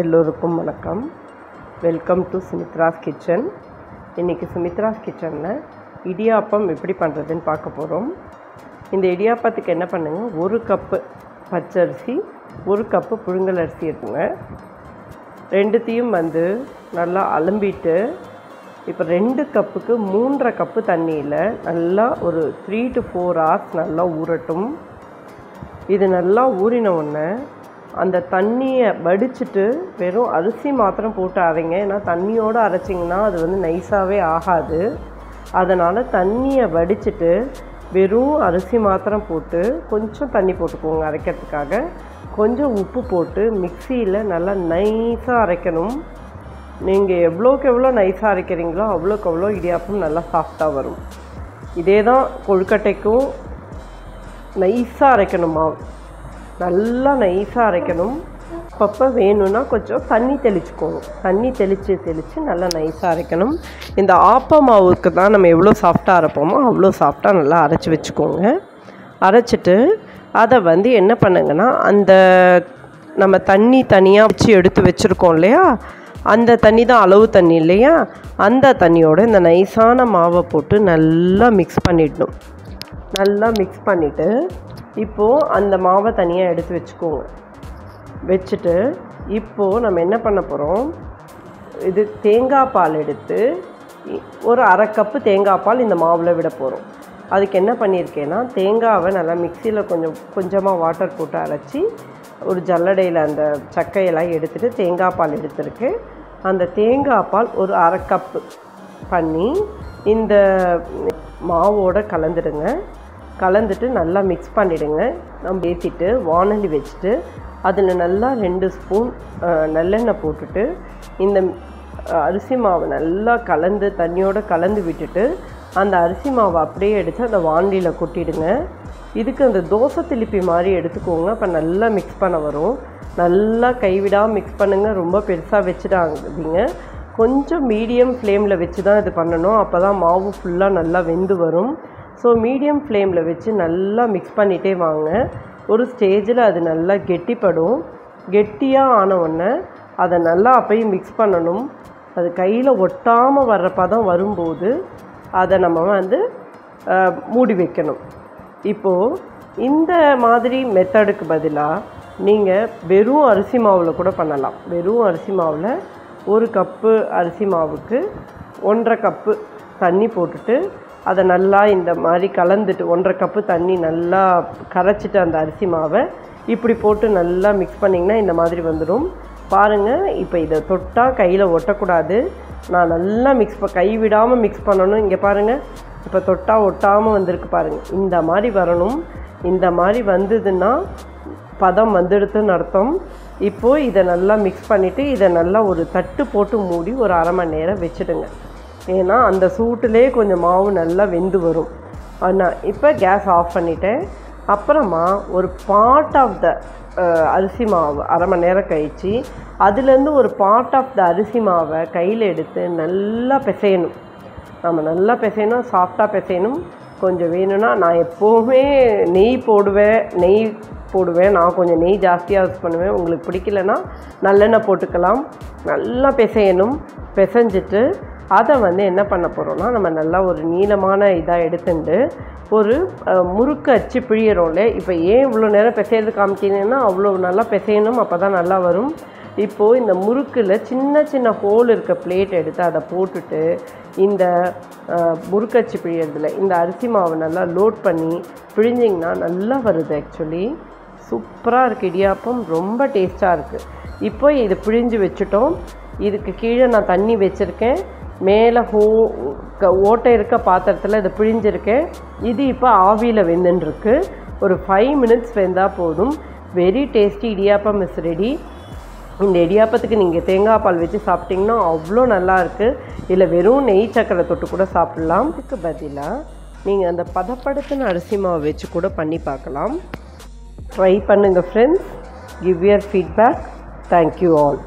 எல்லோருக்கும் வணக்கம். Welcome to Sumitra's kitchen. இன்றைக்கி சுமித்ராஸ் கிச்சனில் இடியாப்பம் எப்படி பண்ணுறதுன்னு பார்க்க போகிறோம். இந்த இடியாப்பத்துக்கு என்ன பண்ணுங்க, ஒரு கப்பு பச்சரிசி, ஒரு கப்பு புழுங்கல் அரிசி எடுத்துங்க. ரெண்டுத்தையும் நல்லா அலம்பிட்டு இப்போ 2 கப்புக்கு 3½ கப்பு தண்ணியில் நல்லா ஒரு 3 to 4 hours நல்லா ஊறட்டும். இது நல்லா ஊறின உடனே அந்த தண்ணியை வடிச்சிட்டு வெறும் அரிசி மாத்திரம் போட்டு அரைங்க. ஏன்னா தண்ணியோடு அரைச்சிங்கன்னா அது நைஸாகவே ஆகாது. அதனால் தண்ணியை வடிச்சிட்டு வெறும் அரிசி மாத்திரம் போட்டு கொஞ்சம் தண்ணி போட்டுக்கோங்க. அரைக்கிறதுக்காக கொஞ்சம் உப்பு போட்டு மிக்சியில் நல்லா நைஸாக அரைக்கணும். நீங்கள் எவ்வளோக்கு எவ்வளோ நைஸாக அரைக்கிறீங்களோ அவ்வளோக்கு அவ்வளோ இடியாப்பம் நல்லா சாஃப்டாக வரும். இதே தான் கொழுக்கட்டைக்கும் நைஸாக அரைக்கணுமா, நல்லா நைஸாக அரைக்கணும். அப்பப்போ வேணும்னா கொஞ்சம் தண்ணி தெளிச்சுக்கணும். தண்ணி தெளித்து நல்லா நைஸாக அரைக்கணும். இந்த ஆப்ப மாவுக்கு தான் நம்ம எவ்வளோ சாஃப்டாக அரைப்போமோ அவ்வளோ சாஃப்டாக நல்லா அரைச்சி வச்சுக்கோங்க. அரைச்சிட்டு அதை என்ன பண்ணுங்கன்னா, அந்த நம்ம தண்ணி தனியாக வச்சு எடுத்து வச்சுருக்கோம் இல்லையா, அந்த தண்ணி தான் அளவு தண்ணி இல்லையா, அந்த தண்ணியோடு இந்த நைஸான மாவை போட்டு நல்லா மிக்ஸ் பண்ணிடணும். நல்லா மிக்ஸ் பண்ணிவிட்டு இப்போது அந்த மாவை தனியாக எடுத்து வச்சுக்கோங்க. வச்சுட்டு இப்போது நம்ம என்ன பண்ண போகிறோம், இது தேங்காய் பால் எடுத்து ஒரு 1/2 கப்பு தேங்காய் பால் இந்த மாவில் விட போகிறோம். அதுக்கு என்ன பண்ணியிருக்கேன்னா, தேங்காவை நல்லா மிக்சியில் கொஞ்சமாக வாட்டர் போட்டு அரைச்சி ஒரு ஜல்லடையில் அந்த சக்கையெல்லாம் எடுத்துகிட்டு தேங்காய் பால் எடுத்துருக்கு. அந்த தேங்காய் பால் ஒரு 1/2 கப்பு பண்ணி இந்த மாவோடு கலந்துடுங்க. கலந்துட்டு நல்லா மிக்ஸ் பண்ணிவிடுங்க. நம்ம ஏற்றிட்டு வானொலி வச்சுட்டு அதில் நல்லா 2 ஸ்பூன் நல்லெண்ணெய் போட்டுட்டு இந்த அரிசி மாவு நல்லா கலந்து தண்ணியோடு கலந்து விட்டுட்டு அந்த அரிசி மாவை அப்படியே எடுத்து அந்த வானலியில் கொட்டிடுங்க. இதுக்கு அந்த தோசை திருப்பி மாதிரி எடுத்துக்கோங்க. அப்போ நல்லா மிக்ஸ் பண்ண வரும். நல்லா கைவிடாமல் மிக்ஸ் பண்ணுங்கள். ரொம்ப பெருசாக வச்சுட்டாங்க, கொஞ்சம் மீடியம் ஃப்ளேமில் வச்சு தான் இது பண்ணணும். அப்போ தான் மாவு ஃபுல்லாக நல்லா வெந்து வரும். ஸோ மீடியம் ஃப்ளேமில் வச்சு நல்லா மிக்ஸ் பண்ணிகிட்டே வாங்க. ஒரு ஸ்டேஜில் அது நல்லா கெட்டிப்படும். கெட்டியாக ஆனவுடனே அதை நல்லா அப்போயே மிக்ஸ் பண்ணணும். அது கையில் ஒட்டாமல் வர்ற பதம் வரும்போது அதை நம்ம மூடி வைக்கணும். இப்போது இந்த மாதிரி மெத்தடுக்கு பதிலாக நீங்கள் வெறும் அரிசி மாவில் கூட பண்ணலாம். வெறும் அரிசி மாவில் 1 கப்பு அரிசி மாவுக்கு 1½ கப்பு தண்ணி போட்டுட்டு அதை நல்லா இந்த மாதிரி கலந்துட்டு 1½ கப்பு தண்ணி நல்லா கரைச்சிட்டு அந்த அரிசி மாவை இப்படி போட்டு நல்லா மிக்ஸ் பண்ணிங்கன்னா இந்த மாதிரி வந்துடும். பாருங்கள், இப்போ இதை தொட்டால் கையில் ஒட்டக்கூடாது. நான் நல்லா கைவிடாமல் மிக்ஸ் பண்ணணும். இங்கே பாருங்கள், இப்போ தொட்டால் ஒட்டாமல் வந்திருக்கு. பாருங்கள், இந்த மாதிரி வரணும். இந்த மாதிரி வந்ததுன்னா பதம் வந்துடுதுன்னு அர்த்தம். இப்போது இதை நல்லா மிக்ஸ் பண்ணிவிட்டு இதை நல்லா ஒரு தட்டு போட்டு மூடி ஒரு 1/2 மணி நேரம் வச்சுடுங்க. ஏன்னா அந்த சூட்டிலே கொஞ்சம் மாவு நல்லா வெந்து வரும். ஆனால் இப்போ கேஸ் ஆஃப் பண்ணிவிட்டேன். அப்புறமா ஒரு பார்ட் ஆஃப் த அரிசி மாவு 1/2 மணி நேரம் கழித்து அதுலேருந்து ஒரு பார்ட் ஆஃப் த அரிசி மாவை கையில் எடுத்து நல்லா பிசையணும். நம்ம நல்லா பிசையணும், சாஃப்டாக பிசையணும். கொஞ்சம் வேணும்னா நான் எப்போவுமே நெய் போடுவேன். நான் கொஞ்சம் நெய் ஜாஸ்தியாக யூஸ் பண்ணுவேன். உங்களுக்கு பிடிக்கலன்னா நல்லெண்ணெய் போட்டுக்கலாம். நல்லா பிசையணும். பிசைஞ்சிட்டு அதை என்ன பண்ண போகிறோம்னா, நம்ம நல்லா ஒரு நீளமான இதாக எடுத்துட்டு ஒரு முறுக்கு அச்சு பிழியிறோம்ல. இப்போ ஏன் இவ்வளோ நேரம் பிசையிறது காமிக்கிறீங்கன்னா, அவ்வளோ நல்லா பிசையணும், அப்போ தான் நல்லா வரும். இப்போது இந்த முறுக்கில் சின்ன சின்ன ஹோல் இருக்க பிளேட் எடுத்து அதை போட்டுட்டு இந்த முறுக்கச்சு பிழியறதுல இந்த அரிசி மாவை நல்லா லோட் பண்ணி பிழிஞ்சிங்கன்னா நல்லா வருது. ஆக்சுவலி சூப்பராக இருக்குது இடியாப்பம், ரொம்ப டேஸ்ட்டாக இருக்குது. இப்போ இது பிழிஞ்சு வச்சுட்டோம். இதுக்கு கீழே நான் தண்ணி வச்சுருக்கேன். மேலே ஓட்டை இருக்க பாத்திரத்தில் இதை பிழிஞ்சிருக்கேன். இது இப்போ ஆவியில் வெந்துட்டுருக்கு. ஒரு 5 minutes வெந்தால் போதும். Very tasty idiyappam is ready. இந்த இடியாப்பத்துக்கு நீங்கள் தேங்காய் பால் வச்சு சாப்பிட்டிங்கன்னா அவ்வளோ நல்லாயிருக்கு. இல்லை வெறும் நெய் சக்கரை தொட்டு கூட சாப்பிட்லாம். இதுக்கு பதிலாக நீங்கள் அந்த பதப்படுத்தின அரிசி மாவு வச்சு கூட பண்ணி பார்க்கலாம். ட்ரை பண்ணுங்கள் friends. Give your feedback. Thank you all.